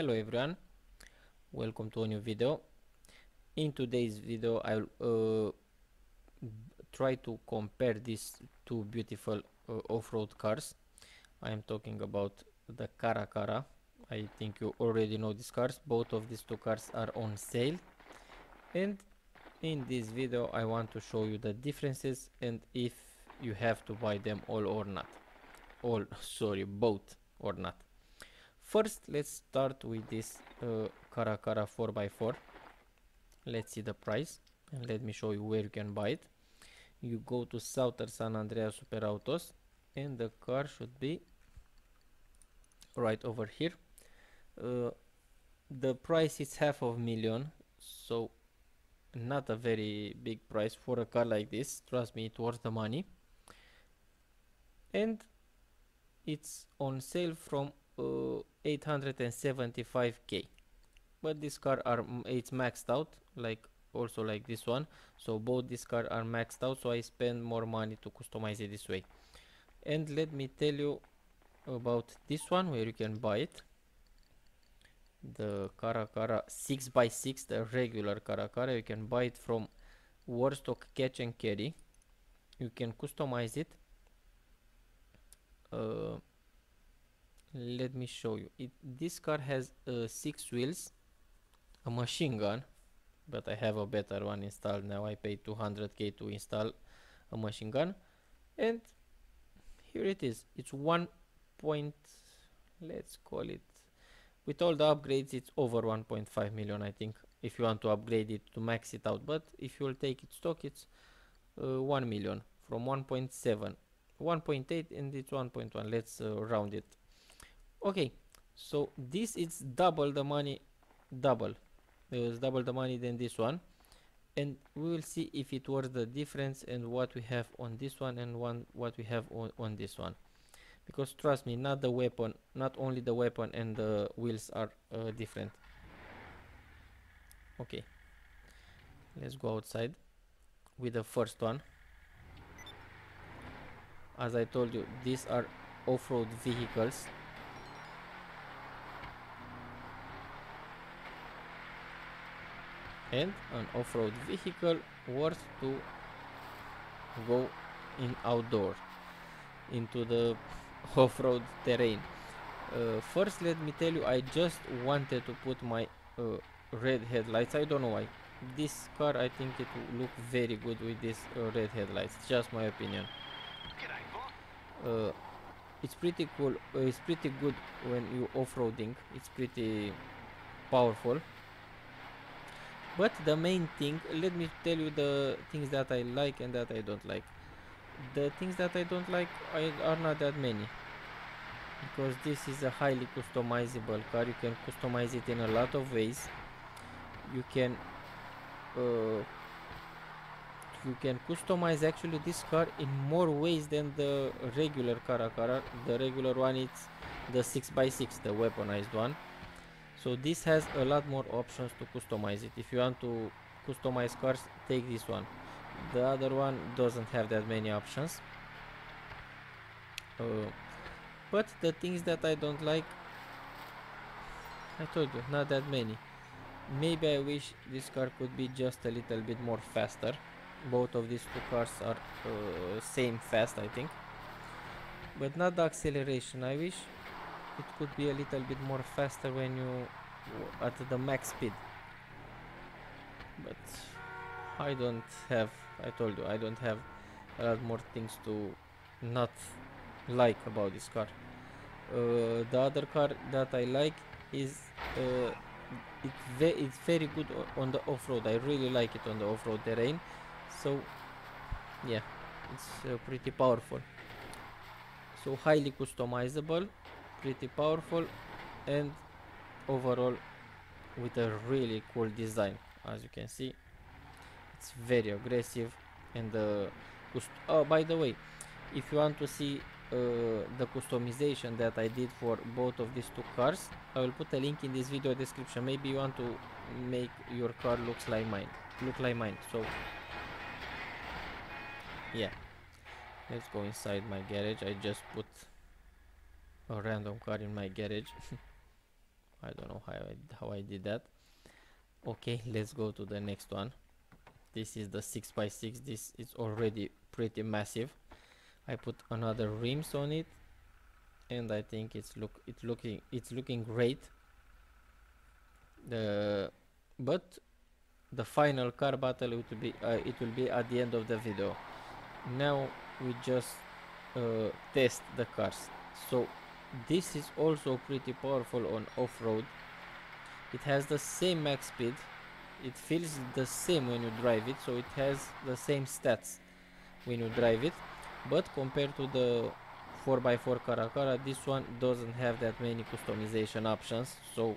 Hello everyone, welcome to a new video. In today's video I will try to compare these two beautiful off-road cars. I am talking about the Caracara. I think you already know these cars. Both of these two cars are on sale, and in this video I want to show you the differences and if you have to buy them all or not. Both or not. First, let's start with this Caracara 4x4. Let's see the price and let me show you where you can buy it. You go to Southern San Andreas Super Autos and the car should be right over here. The price is $500,000, so not a very big price for a car like this. Trust me, it's worth the money. And it's on sale from 875k, but this car it's maxed out, like this one. So both these cars are maxed out, so I spend more money to customize it this way. And let me tell you about this one where you can buy it. The Caracara 6x6, the regular Caracara, you can buy it from Warstock Catch and Carry. You can customize it. Let me show you it. This car has 6 wheels, a machine gun, but I have a better one installed now. I paid 200k to install a machine gun, and here it is. It's 1 point, let's call it, with all the upgrades it's over 1.5 million I think, if you want to upgrade it to max it out. But if you'll take it stock, it's 1 million from 1.7, 1.8, and it's 1.1. let's round it. Okay, so this is double the money, double the money than this one, and we will see if it was the difference and what we have on this one and what we have on this one, because trust me, not only the weapon and the wheels are different. Okay, let's go outside with the first one. As I told you, these are off-road vehicles. And an off-road vehicle worth to go in outdoor into the off-road terrain. First, let me tell you, I just wanted to put my red headlights. I don't know why. This car, I think it will look very good with these red headlights. Just my opinion. It's pretty cool. It's pretty good when you off-roading. It's pretty powerful. But the main thing, let me tell you the things that I like and that I don't like. The things that I don't like are not that many, because this is a highly customizable car. You can customize it in a lot of ways. You can customize actually this car in more ways than the regular Caracara. The regular one, it's the 6x6, the weaponized one. So this has a lot more options to customize it. If you want to customize cars, take this one. The other one doesn't have that many options. But the things that I don't like, I told you, not that many. Maybe I wish this car could be just a little bit more faster. Both of these two cars are same fast, I think. But not the acceleration. I wish it could be a little bit more faster when you at the max speed, but I don't have, I told you, I don't have a lot more things to not like about this car. The other car that I like is it's very good on the off-road. I really like it on the off-road terrain, so yeah, it's pretty powerful. So highly customizable, pretty powerful, and overall with a really cool design. As you can see, it's very aggressive. And oh, by the way, if you want to see the customization that I did for both of these two cars, I will put a link in this video description. Maybe you want to make your car look like mine. So yeah, let's go inside my garage. I just put a random car in my garage. I don't know how I did that. Okay, let's go to the next one. This is the 6x6. This is already pretty massive. I put another rims on it, and I think it's looking great. But the final car battle it will be at the end of the video. Now we just test the cars. So this is also pretty powerful on off-road. It has the same max speed. It feels the same when you drive it, so it has the same stats when you drive it. But compared to the 4x4 Caracara, this one doesn't have that many customization options, so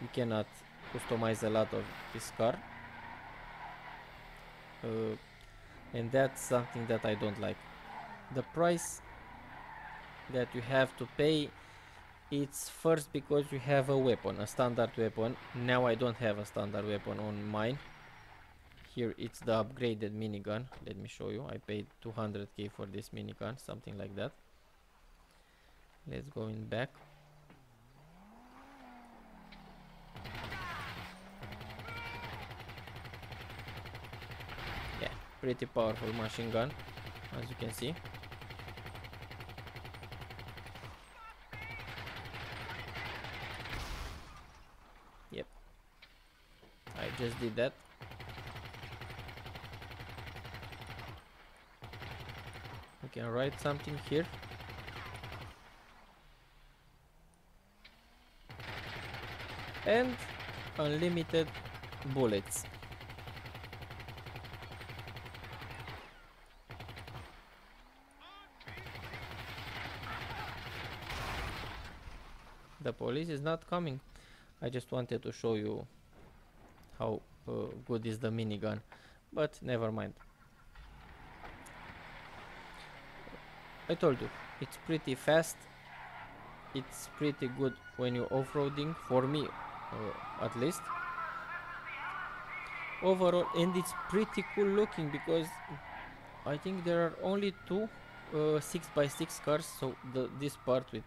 you cannot customize a lot of this car, and that's something that I don't like. The price that you have to pay, it's first because you have a weapon, a standard weapon. Now I don't have a standard weapon on mine. Here it's the upgraded minigun. Let me show you. I paid 200k for this minigun, something like that. Let's go in back. Yeah, pretty powerful machine gun, as you can see. Yep, I just did that. We can write something here. And unlimited bullets. The police is not coming. I just wanted to show you how good is the minigun, but never mind. I told you, it's pretty fast. It's pretty good when you're off-roading, for me at least, overall. And it's pretty cool looking, because I think there are only two 6x6 cars, so this part with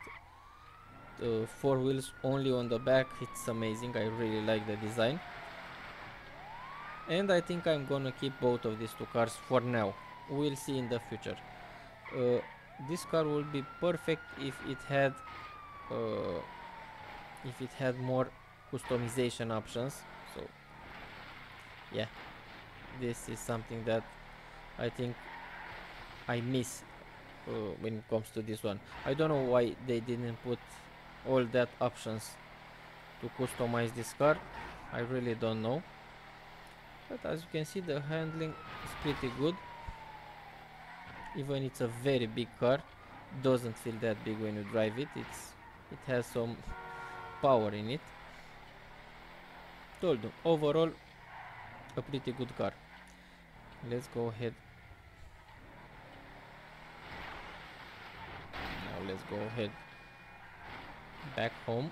four wheels only on the back, it's amazing. I really like the design, and I think I'm gonna keep both of these two cars for now. We'll see in the future. This car will be perfect if it had more customization options. So yeah, this is something that I think I miss when it comes to this one. I don't know why they didn't put all that options to customize this car. I really don't know, but as you can see, the handling is pretty good. Even it's a very big car, doesn't feel that big when you drive it. It has some power in it. Told you, overall a pretty good car. Let's go ahead. Now let's go ahead back home.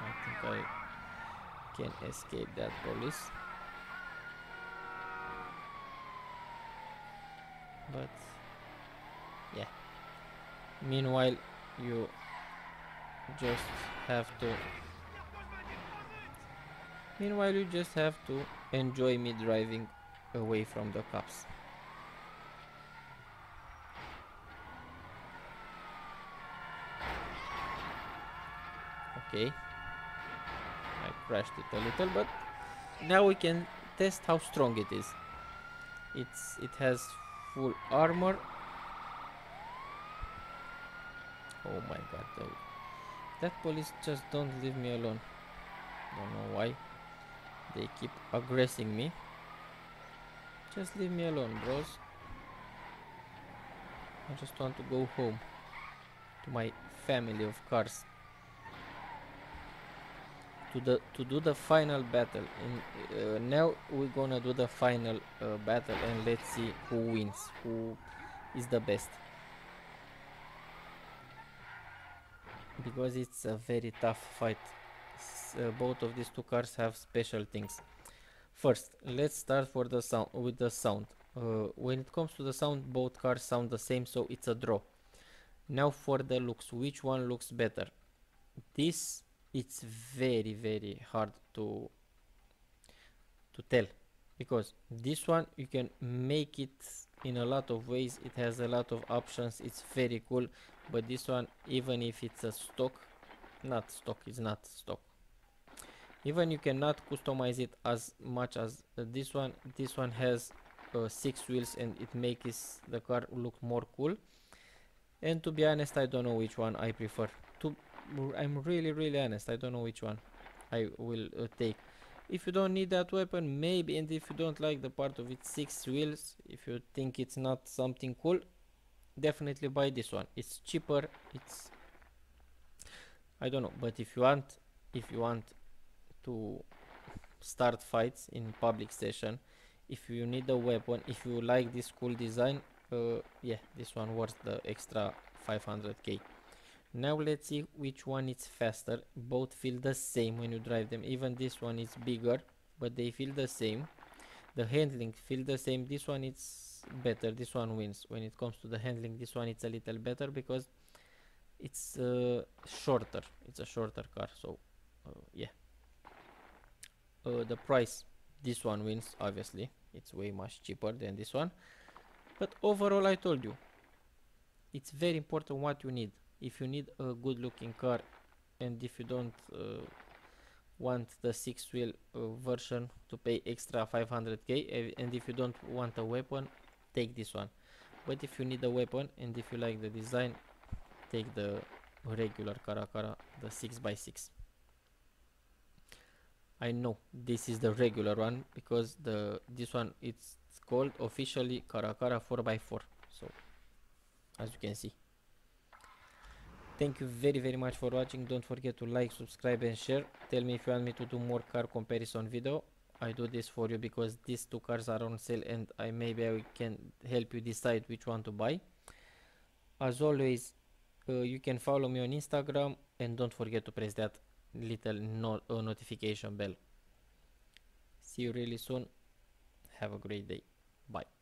I think I can escape that police, but yeah, meanwhile you just have to enjoy me driving away from the cops. Okay, crashed it a little, but now we can test how strong it is. It has full armor. Oh my god, dude. That police just don't leave me alone. Don't know why they keep aggressing me. Just leave me alone, bros. I just want to go home to my family of cars. To do the final battle, and now we're gonna do the final battle, and let's see who wins, who is the best, because it's a very tough fight. Both of these two cars have special things. First, let's start with the sound. When it comes to the sound, both cars sound the same, so it's a draw. Now for the looks, which one looks better? This, it's very hard to tell, because this one you can make it in a lot of ways, it has a lot of options, it's very cool. But this one, even if it's a stock, not stock, it's not stock, even you cannot customize it as much as this one. This one has 6 wheels and it makes the car look more cool. And to be honest, I don't know which one I prefer. I'm really honest, I don't know which one I will take. If you don't need that weapon, maybe, and if you don't like the part of its 6 wheels, if you think it's not something cool, definitely buy this one. It's cheaper, it's, I don't know. But if you want to start fights in public session, if you need a weapon, if you like this cool design, yeah, this one worth the extra 500k. Now let's see which one is faster. Both feel the same when you drive them. Even this one is bigger, but they feel the same. The handling feel the same. This one is better, this one wins. When it comes to the handling, this one it's a little better because it's shorter, it's a shorter car. So yeah, the price, this one wins, obviously, it's way much cheaper than this one. But overall, I told you, it's very important what you need. If you need a good looking car, and if you don't want the 6-wheel version to pay extra 500k, and if you don't want a weapon, take this one. But if you need a weapon and if you like the design, take the regular Caracara, the 6x6. I know this is the regular one, because this one it's called officially Caracara 4x4. So as you can see. Thank you very much for watching. Don't forget to like, subscribe and share. Tell me if you want me to do more car comparison video. I do this for you because these two cars are on sale, and maybe I can help you decide which one to buy. As always, you can follow me on Instagram, and don't forget to press that little notification bell. See you really soon. Have a great day. Bye.